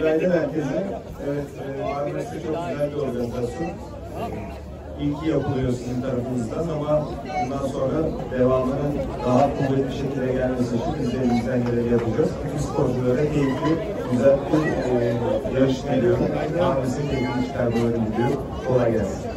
İlayda merkezine. Evet, Marmaris'te çok güzel bir organizasyon. İlki yapılıyor sizin tarafınızdan ama bundan sonra devamının daha kuvvetli şekilde gelmesi için biz de elimizden geleni yapacağız. Bütün sporculara keyifli, güzel bir yarış veriyorum. Marmaris'e keyifli işler böyle gidiyor. Kolay gelsin.